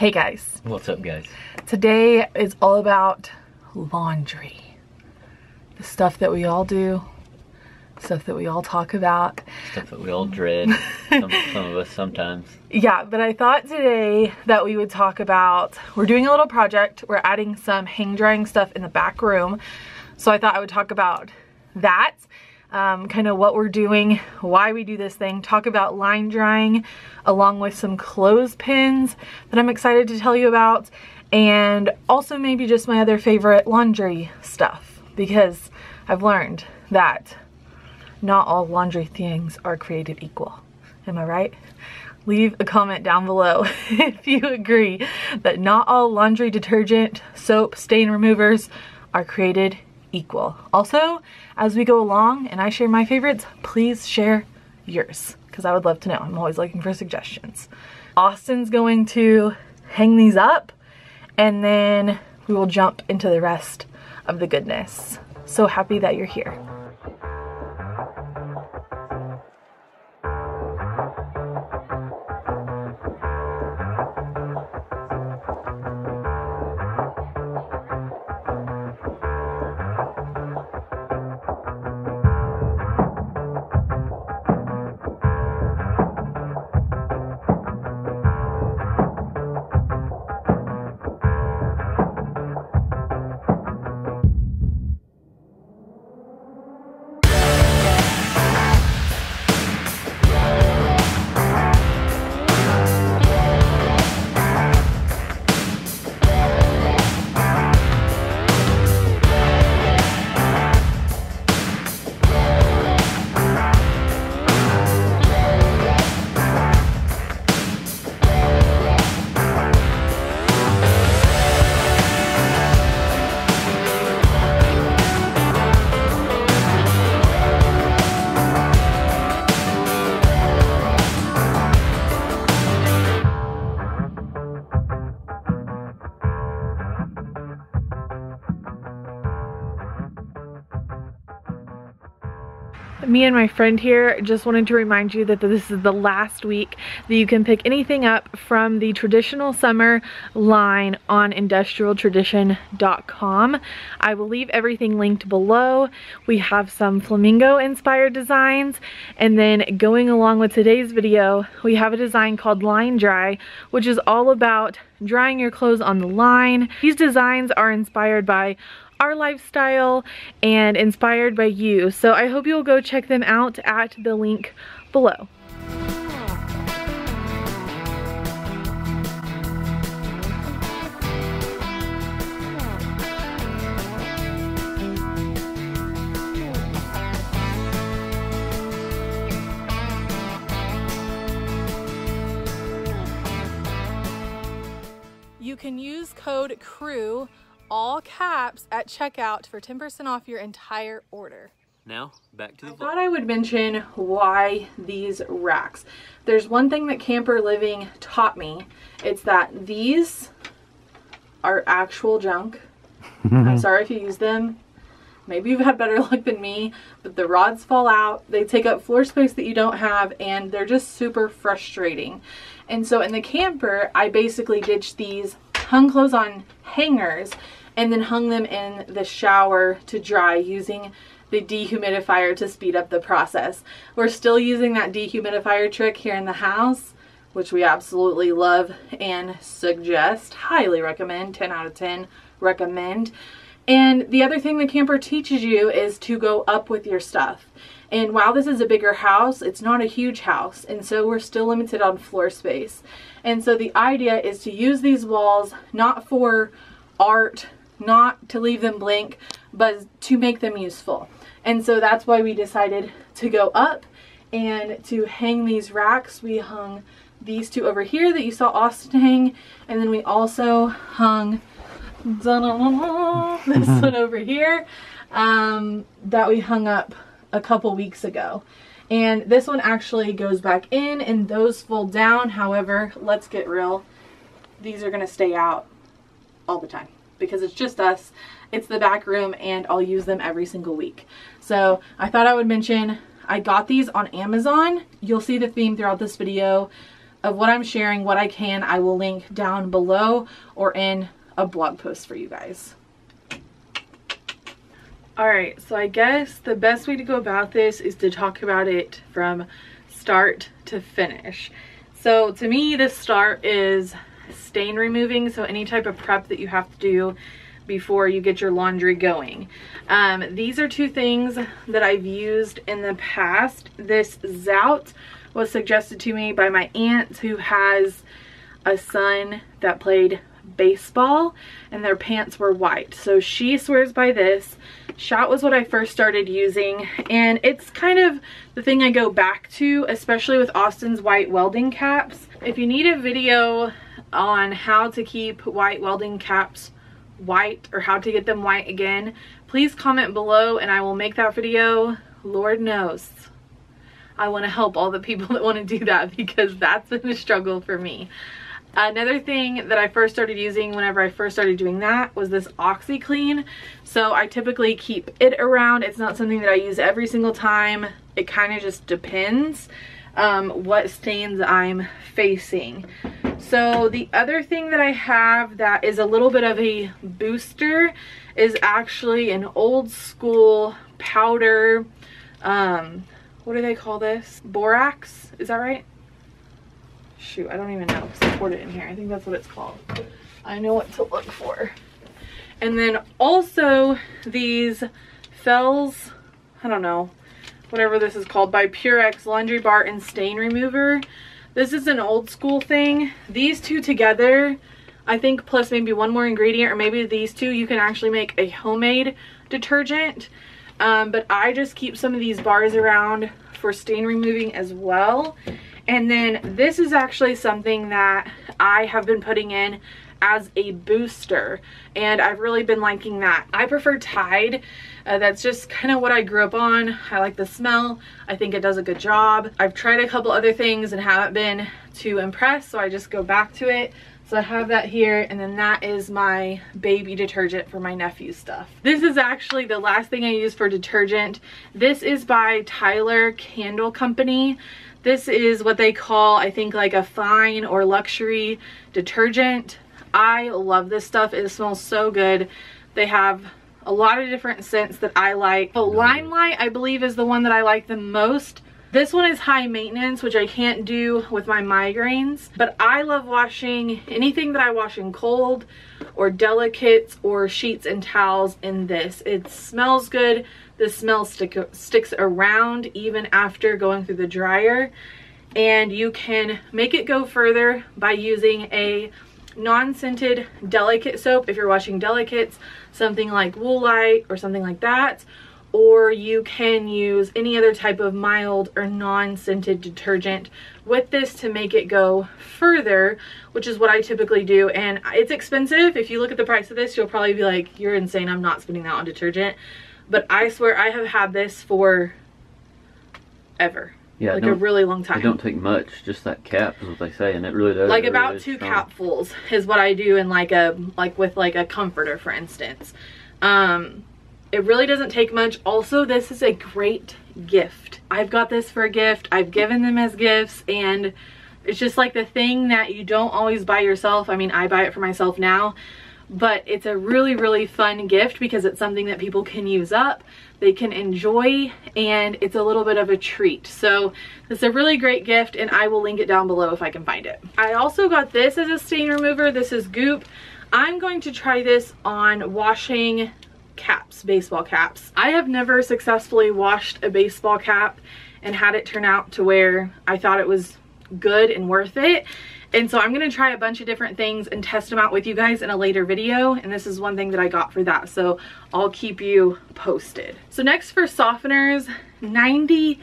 Hey guys. What's up guys? Today is all about laundry. The stuff that we all do, stuff that we all talk about. Stuff that we all dread, some of us sometimes. Yeah, but I thought today that we would talk about, we're doing a little project, we're adding some hang drying stuff in the back room. So I thought I would talk about that. Kind of what we're doing, why we do this thing, talk about line drying along with some clothespins that I'm excited to tell you about, and also maybe just my other favorite laundry stuff, because I've learned that not all laundry things are created equal. Am I right? Leave a comment down below if you agree that not all laundry detergent, soap, stain removers are created equal. Also, as we go along and I share my favorites, please share yours, because I would love to know. I'm always looking for suggestions. Austin's going to hang these up and then we will jump into the rest of the goodness. So happy that you're here. Me and my friend here just wanted to remind you that this is the last week that you can pick anything up from the traditional summer line on industrialtradition.com. I will leave everything linked below. We have some flamingo inspired designs, and then going along with today's video, we have a design called Line Dry, which is all about drying your clothes on the line. These designs are inspired by our lifestyle and inspired by you. So I hope you'll go check them out at the link below. You can use code CREW all caps at checkout for 10% off your entire order. Now, back to the vlog. I thought I would mention why these racks. There's one thing that camper living taught me. It's that these are actual junk. I'm sorry if you use them. Maybe you've had better luck than me, but the rods fall out. They take up floor space that you don't have, and they're just super frustrating. And so in the camper, I basically ditched these, hung clothes on hangers, and then hung them in the shower to dry using the dehumidifier to speed up the process. We're still using that dehumidifier trick here in the house, which we absolutely love and suggest. Highly recommend, 10 out of 10 recommend. And the other thing the camper teaches you is to go up with your stuff. And while this is a bigger house, it's not a huge house, and so we're still limited on floor space. And so the idea is to use these walls not for art, not to leave them blank, but to make them useful. And so that's why we decided to go up and to hang these racks. We hung these two over here that you saw Austin hang, and then we also hung this one over here that we hung up a couple weeks ago. And this one actually goes back in and those fold down. However, let's get real, these are gonna stay out all the time because it's just us, it's the back room, and I'll use them every single week. So I thought I would mention, I got these on Amazon. You'll see the theme throughout this video. of what I'm sharing, what I can, I will link down below or in a blog post for you guys. All right, so I guess the best way to go about this is to talk about it from start to finish. So to me, the start is stain removing, so any type of prep that you have to do before you get your laundry going. These are two things that I've used in the past. This Zout was suggested to me by my aunt, who has a son that played baseball and their pants were white. So she swears by this. Shot was what I first started using, and it's kind of the thing I go back to, especially with Austin's white welding caps. If you need a video on how to keep white welding caps white, or how to get them white again, please comment below and I will make that video. Lord knows I want to help all the people that want to do that, because that's been a struggle for me. Another thing that I first started using whenever I first started doing that was this OxiClean. So I typically keep it around. It's not something that I use every single time. It kind of just depends what stains I'm facing. So the other thing that I have that is a little bit of a booster is actually an old school powder, what do they call this? Borax, is that right? Shoot, I don't even know, because I poured it in here. I think that's what it's called. I know what to look for. And then also these Fells, I don't know, whatever this is called, by Purex Laundry Bar and Stain Remover. This is an old school thing. These two together, I think, plus maybe one more ingredient, or maybe these two, you can actually make a homemade detergent. But I just keep some of these bars around for stain removing as well. And then this is actually something that I have been putting in as a booster, and I've really been liking that. I prefer Tide. That's just kind of what I grew up on. I like the smell. I think it does a good job. I've tried a couple other things and haven't been too impressed, so I just go back to it. So I have that here, and then that is my baby detergent for my nephew's stuff. This is actually the last thing I use for detergent. This is by Tyler Candle Company. This is what they call, I think, like a fine or luxury detergent. I love this stuff. It smells so good. They have a lot of different scents that I like. Oh, Limelight, I believe, is the one that I like the most. This one is high maintenance, which I can't do with my migraines, but I love washing anything that I wash in cold or delicates or sheets and towels in this. It smells good. The smell sticks around even after going through the dryer, and you can make it go further by using a non-scented delicate soap. If you're washing delicates, something like Woolite or something like that, or you can use any other type of mild or non-scented detergent with this to make it go further, which is what I typically do. And it's expensive. If you look at the price of this, you'll probably be like, you're insane, I'm not spending that on detergent. But I swear I have had this for ever. Yeah, like a really long time. It don't take much, just that cap is what they say, and it really does. Like about really 2 capfuls is what I do in like with a comforter, for instance. It really doesn't take much. Also, this is a great gift. I've got this for a gift. I've given them as gifts, and it's just like the thing that you don't always buy yourself. I mean, I buy it for myself now, but it's a really, really fun gift because it's something that people can use up, they can enjoy, and it's a little bit of a treat. So it's a really great gift, and I will link it down below if I can find it. I also got this as a stain remover. This is Goop. I'm going to try this on washing caps, baseball caps. I have never successfully washed a baseball cap and had it turn out to where I thought it was good and worth it. And so I'm going to try a bunch of different things and test them out with you guys in a later video. And this is one thing that I got for that, so I'll keep you posted. So next, for softeners, 98%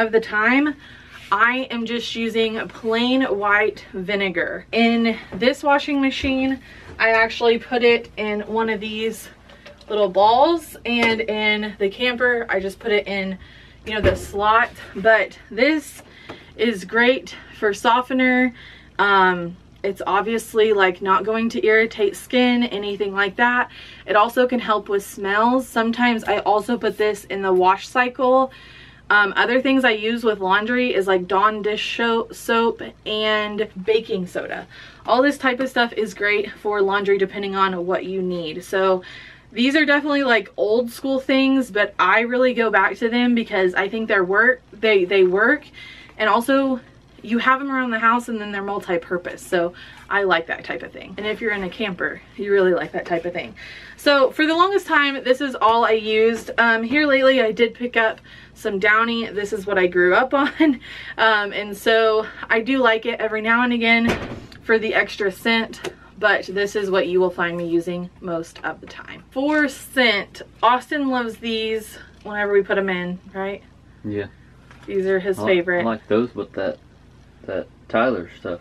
of the time, I am just using plain white vinegar. In this washing machine, I actually put it in one of these little balls, and in the camper, I just put it in, you know, the slot. But this is great for softener. It's obviously like not going to irritate skin, anything like that. It also can help with smells. Sometimes I also put this in the wash cycle Other things I use with laundry is like Dawn dish soap and baking soda. All this type of stuff is great for laundry depending on what you need. So these are definitely like old school things, but I really go back to them because I think they work, and also you have them around the house and then they're multi-purpose. So I like that type of thing. And if you're in a camper, you really like that type of thing. So for the longest time, this is all I used. Here lately, I did pick up some Downy. This is what I grew up on. And so I do like it every now and again for the extra scent, but this is what you will find me using most of the time. For scent, Austin loves these whenever we put them in, right? Yeah. These are his favorite. I like those with that Tyler stuff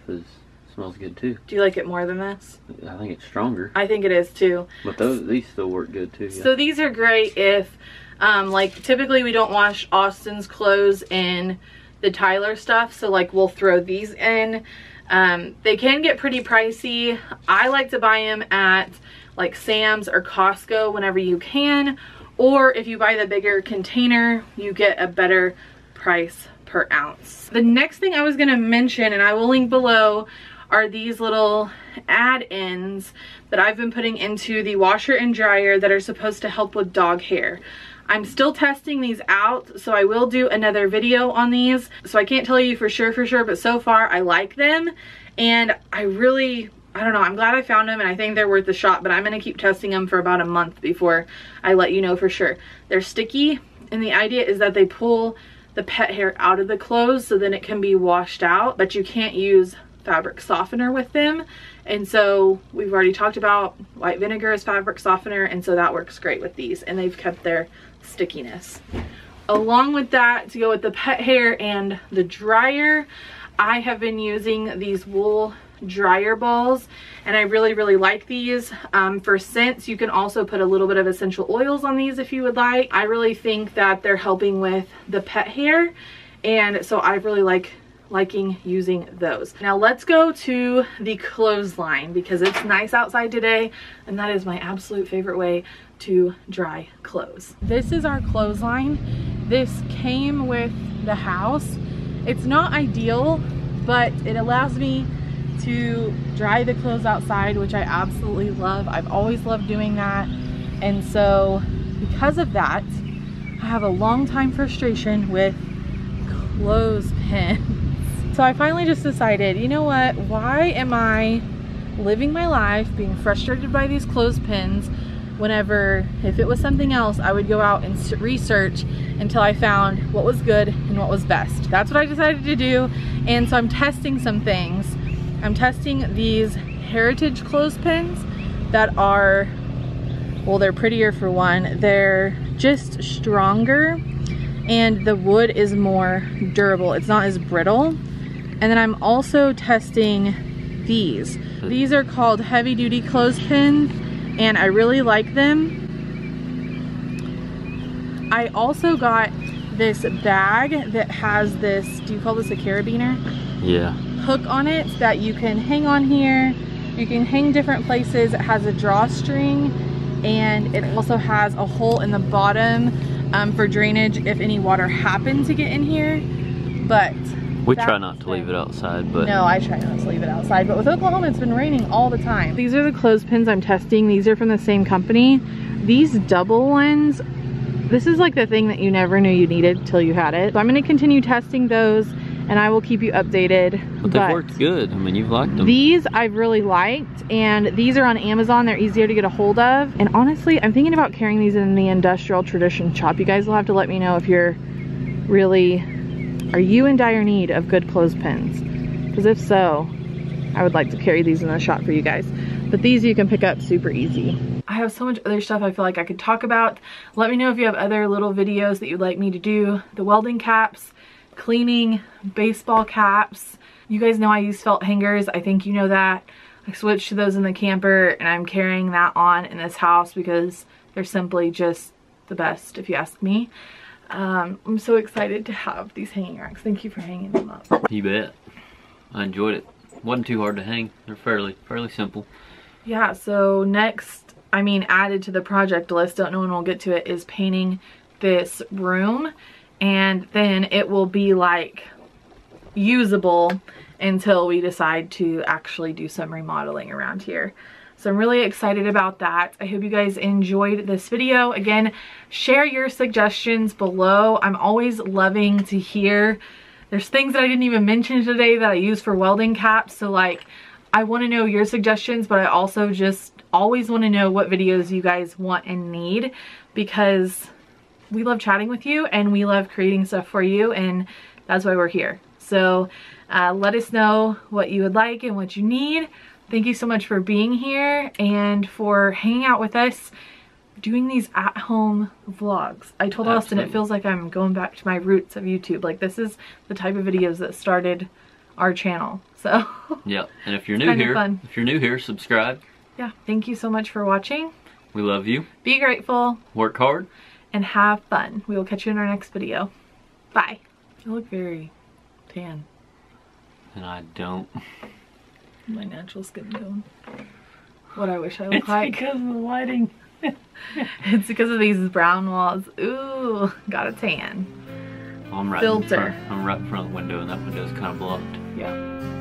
smells good too. Do you like it more than this? I think it's stronger. I think it is too. But these still work good too. Yeah. So these are great if, like typically we don't wash Austin's clothes in the Tyler stuff. So like we'll throw these in. They can get pretty pricey. I like to buy them at like Sam's or Costco whenever you can. Or if you buy the bigger container, you get a better price per ounce. The next thing I was going to mention, and I will link below, are these little add-ins that I've been putting into the washer and dryer that are supposed to help with dog hair. I'm still testing these out, so I will do another video on these. So I can't tell you for sure, but so far I like them, and I don't know, I'm glad I found them and I think they're worth a shot, but I'm going to keep testing them for about a month before I let you know for sure. They're sticky, and the idea is that they pull the pet hair out of the clothes so then it can be washed out, but you can't use fabric softener with them. And so we've already talked about white vinegar as fabric softener, and so that works great with these, and they've kept their stickiness. Along with that, to go with the pet hair and the dryer, I have been using these wool dryer balls, and I really like these. For scents, you can also put a little bit of essential oils on these if you would like. I really think that they're helping with the pet hair, and so I really liking using those. Now let's go to the clothesline because it's nice outside today, and that is my absolute favorite way to dry clothes. This is our clothesline. This came with the house. It's not ideal, but it allows me to dry the clothes outside, which I absolutely love. I've always loved doing that. And so because of that, I have a long time frustration with clothespins. So I finally just decided, you know what? Why am I living my life being frustrated by these clothespins whenever, if it was something else, I would go out and research until I found what was good and what was best. That's what I decided to do. And so I'm testing some things. I'm testing these heritage clothespins that are, well, they're prettier for one. They're just stronger, and the wood is more durable. It's not as brittle. And then I'm also testing these. These are called heavy duty clothespins, and I really like them. I also got this bag that has this, do you call this a carabiner? Yeah. Hook on it that you can hang on here. You can hang different places. It has a drawstring, and it also has a hole in the bottom for drainage if any water happened to get in here. But we try not to leave it outside, but no, I try not to leave it outside, but with Oklahoma it's been raining all the time. These are the clothespins I'm testing. These are from the same company. These double ones, this is like the thing that you never knew you needed till you had it. So I'm going to continue testing those, and I will keep you updated. But they've worked good. I mean, you've liked them. These I've really liked, and these are on Amazon. They're easier to get a hold of. And honestly, I'm thinking about carrying these in the Industrial Tradition shop. You guys will have to let me know if you're are you in dire need of good clothespins? Because if so, I would like to carry these in the shop for you guys. But these you can pick up super easy. I have so much other stuff I feel like I could talk about. Let me know if you have other little videos that you'd like me to do. The welding caps, cleaning, baseball caps. You guys know I use felt hangers. I think you know that. I switched to those in the camper, and I'm carrying that on in this house because they're simply just the best, if you ask me. I'm so excited to have these hanging racks. Thank you for hanging them up. You bet. I enjoyed it. Wasn't too hard to hang. They're fairly simple. Yeah, so next, I mean, added to the project list, don't know when we'll get to it, is painting this room. and then it will be like usable until we decide to actually do some remodeling around here. So I'm really excited about that. I hope you guys enjoyed this video. Again, share your suggestions below. I'm always loving to hear. There's things that I didn't even mention today that I use for welding caps. So like, I want to know your suggestions, but I also just always want to know what videos you guys want and need, because we love chatting with you and we love creating stuff for you, and that's why we're here. So let us know what you would like and what you need. Thank you so much for being here and for hanging out with us, doing these at-home vlogs. I told Austin it feels like I'm going back to my roots of YouTube. Like, this is the type of videos that started our channel. So yeah, and if you're new here, subscribe. Yeah, thank you so much for watching. We love you. Be grateful. Work hard. And have fun. We will catch you in our next video. Bye. You look very tan. And I don't. My natural skin tone. What I wish I looked like. It's because of the lighting. It's because of these brown walls. Ooh, got a tan. I'm right in front of the window, and that window's kind of blocked. Yeah.